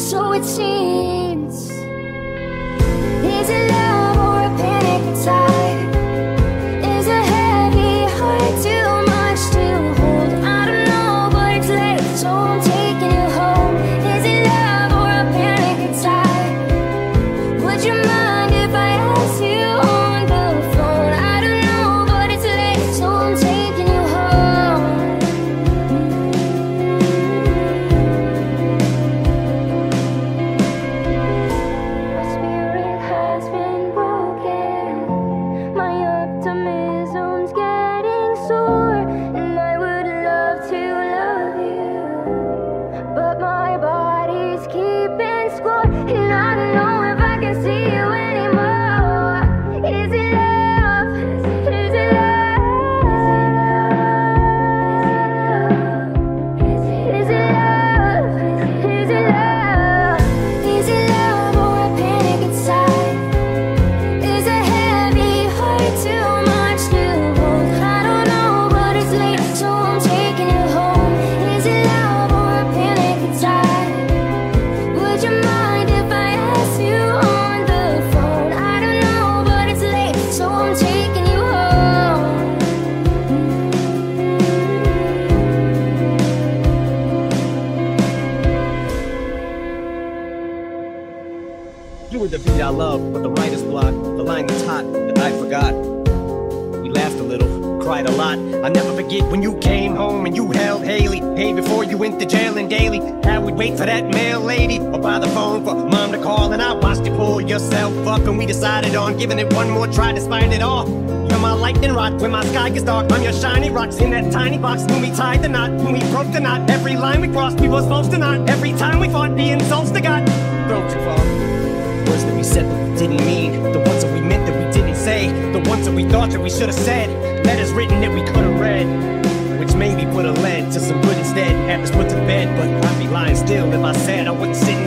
so it seems. Is it love or a panic inside? Is a heavy heart too much to hold? I don't know, but it's late, so I'm taking you home. Is it love or a panic inside? Would you mind if I asked you on the phone? I don't know, but it's late, so I'm taking you home. My spirit has been broken, my optimism's getting sore, and I would love to love you, but my body's keeping score, and I don't know if I can see you anymore. Is it love? Is it love? Is it love? Is it love? Is it love or a panic inside? Is a heavy heart too much to hold? I don't know, but it's late, so I'm taking you home. Is it love or a panic inside? Would you mind if I asked you on the phone? I don't know, but it's late, so I'm taking you home. You were the beat I loved, but the writer's block, the line that's hot that I forgot. We laughed a little, cried a lot. I'll never forget when you came home and you held Haley. Hey, before you went to jail and daily, how we'd wait for that mail lady or by the phone for mom to call. And I watched you pull yourself up, and we decided on giving it one more try despite it all. You're my lightning rod when my sky gets dark. I'm your shiny rocks in that tiny box. When we tied the knot, when we broke the knot, every line we crossed, we were supposed to not. Every time we fought, the insults to God. Throw too far. Words that we said that we didn't mean, the ones that we meant that we didn't say, the ones that we thought that we should have said, letters written that we could have read, which maybe would have led to some good instead. Had this put to bed, but I'd be lying still if I said I wouldn't sit